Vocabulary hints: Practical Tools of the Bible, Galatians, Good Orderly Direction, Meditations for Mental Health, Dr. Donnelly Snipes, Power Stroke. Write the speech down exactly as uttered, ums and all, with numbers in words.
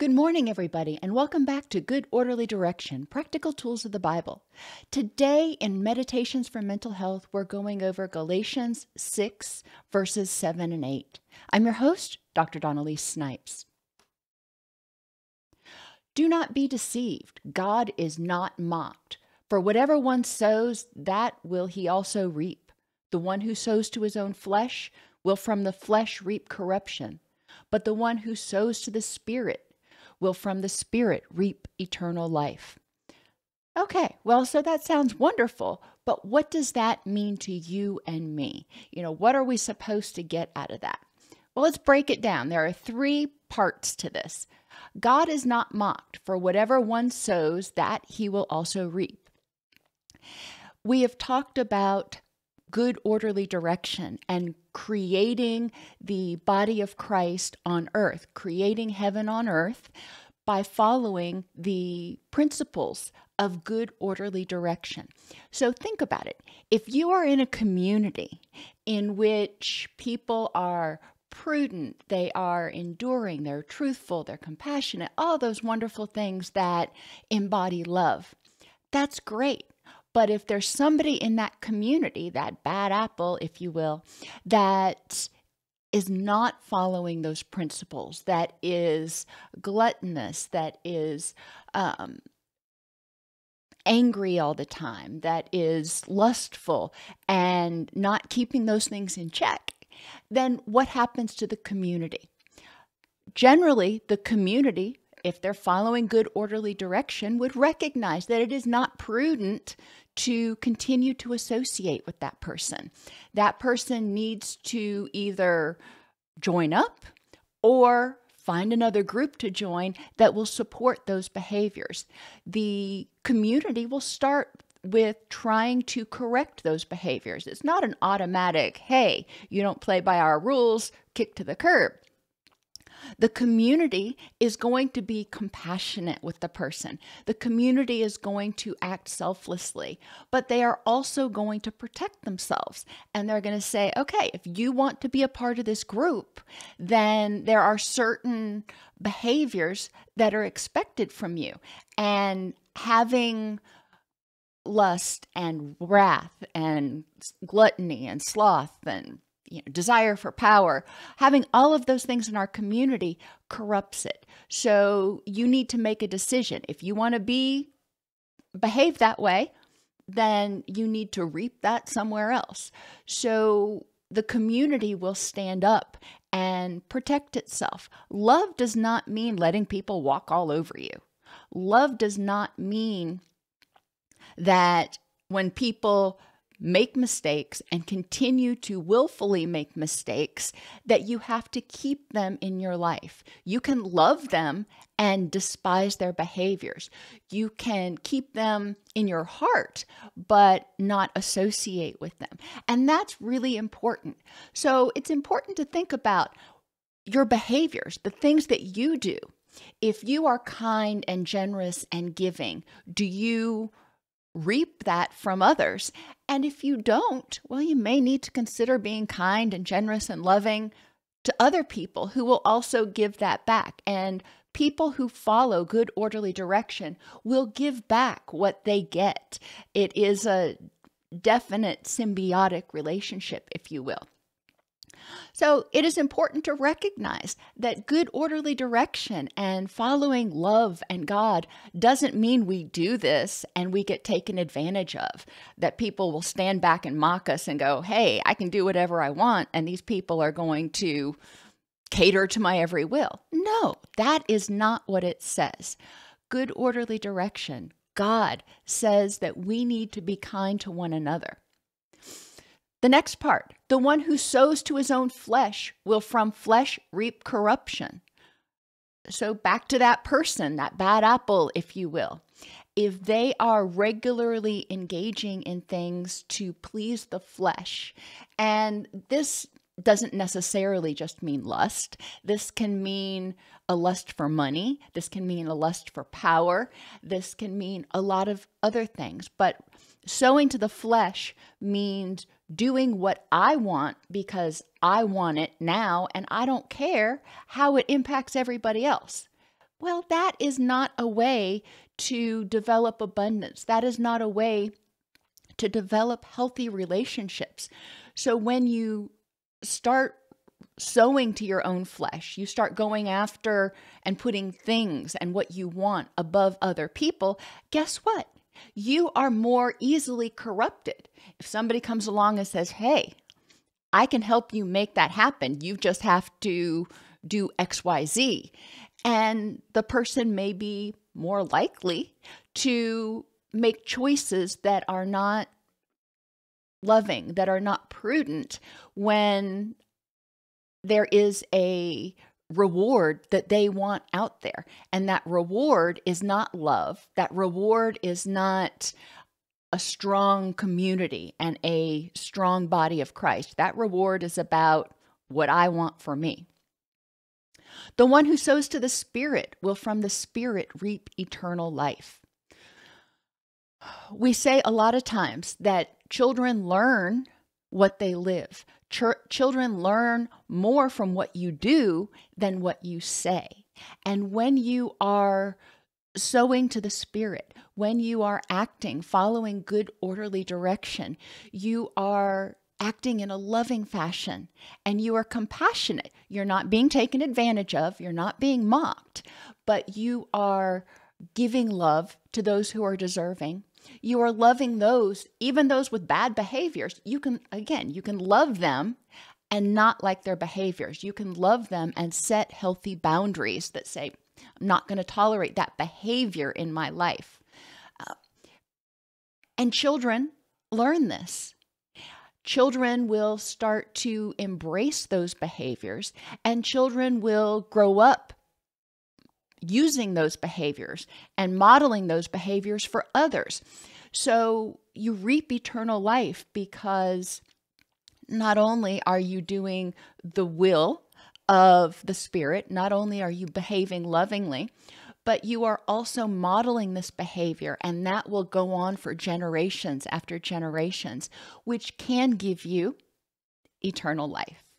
Good morning, everybody, and welcome back to Good Orderly Direction, Practical Tools of the Bible. Today in Meditations for Mental Health, we're going over Galatians six, verses seven and eight. I'm your host, Doctor Donnelly Snipes. Do not be deceived. God is not mocked. For whatever one sows, that will he also reap. The one who sows to his own flesh will from the flesh reap corruption, but the one who sows to the Spirit will from the Spirit reap eternal life. Okay, well, so that sounds wonderful, but what does that mean to you and me? You know, what are we supposed to get out of that? Well, let's break it down. There are three parts to this. God is not mocked, for whatever one sows, that he will also reap. We have talked about good orderly direction and creating the body of Christ on earth, creating heaven on earth by following the principles of good orderly direction. So think about it. If you are in a community in which people are prudent, they are enduring, they're truthful, they're compassionate, all those wonderful things that embody love, that's great. But if there's somebody in that community, that bad apple, if you will, that is not following those principles, that is gluttonous, that is um, angry all the time, that is lustful and not keeping those things in check, then what happens to the community? Generally, the community, if they're following good orderly direction, would recognize that it is not prudent to continue to associate with that person. That person needs to either join up or find another group to join that will support those behaviors. The community will start with trying to correct those behaviors. It's not an automatic, hey, you don't play by our rules, kick to the curb. The community is going to be compassionate with the person. The community is going to act selflessly, but they are also going to protect themselves. And they're going to say, okay, if you want to be a part of this group, then there are certain behaviors that are expected from you. And having lust and wrath and gluttony and sloth and You know, desire for power, having all of those things in our community corrupts it. So you need to make a decision. If you want to be, behave that way, then you need to reap that somewhere else. So the community will stand up and protect itself. Love does not mean letting people walk all over you. Love does not mean that when people make mistakes and continue to willfully make mistakes, that you have to keep them in your life. You can love them and despise their behaviors. You can keep them in your heart, but not associate with them. And that's really important. So it's important to think about your behaviors, the things that you do. If you are kind and generous and giving, do you reap that from others? And if you don't, well, you may need to consider being kind and generous and loving to other people who will also give that back. And people who follow good orderly direction will give back what they get. It is a definite symbiotic relationship, if you will. So it is important to recognize that good orderly direction and following love and God doesn't mean we do this and we get taken advantage of, that people will stand back and mock us and go, hey, I can do whatever I want, and these people are going to cater to my every will. No, that is not what it says. Good orderly direction, God says that we need to be kind to one another. The next part, the one who sows to his own flesh will from flesh reap corruption. So back to that person, that bad apple, if you will. If they are regularly engaging in things to please the flesh, and this doesn't necessarily just mean lust. This can mean a lust for money. This can mean a lust for power. This can mean a lot of other things. But sowing to the flesh means doing what I want because I want it now, and I don't care how it impacts everybody else. Well, that is not a way to develop abundance. That is not a way to develop healthy relationships. So when you start sowing to your own flesh, you start going after and putting things and what you want above other people, guess what? You are more easily corrupted. If somebody comes along and says, hey, I can help you make that happen. You just have to do X, Y, Z. And the person may be more likely to make choices that are not loving, that are not prudent, when there is a reward that they want out there. And that reward is not love. That reward is not a strong community and a strong body of Christ. That reward is about what I want for me. The one who sows to the Spirit will from the Spirit reap eternal life. We say a lot of times that children learn what they live. Ch- children learn more from what you do than what you say. And when you are sowing to the Spirit, when you are acting, following good orderly direction, you are acting in a loving fashion and you are compassionate. You're not being taken advantage of. You're not being mocked, but you are giving love to those who are deserving. You are loving those, even those with bad behaviors. You can, again, you can love them and not like their behaviors. You can love them and set healthy boundaries that say, I'm not going to tolerate that behavior in my life. Uh, and children learn this. Children will start to embrace those behaviors, and children will grow up using those behaviors and modeling those behaviors for others. So you reap eternal life because not only are you doing the will of the Spirit, not only are you behaving lovingly, but you are also modeling this behavior, and that will go on for generations after generations, which can give you eternal life.